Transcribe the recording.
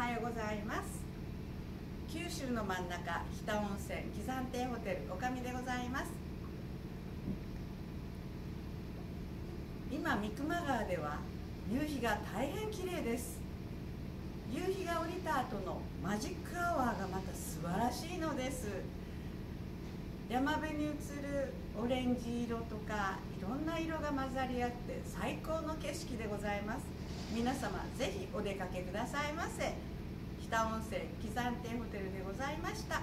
おはようございます。九州の真ん中、北温泉喜山亭ホテル女将でございます。今三熊川では夕日が大変綺麗です。夕日が降りた後のマジックアワーがまた素晴らしいのです。山辺に映るオレンジ色とかいろんな色が混ざり合って最高の景色でございます。皆様ぜひお出かけくださいませ。北温泉喜山亭ホテルでございました。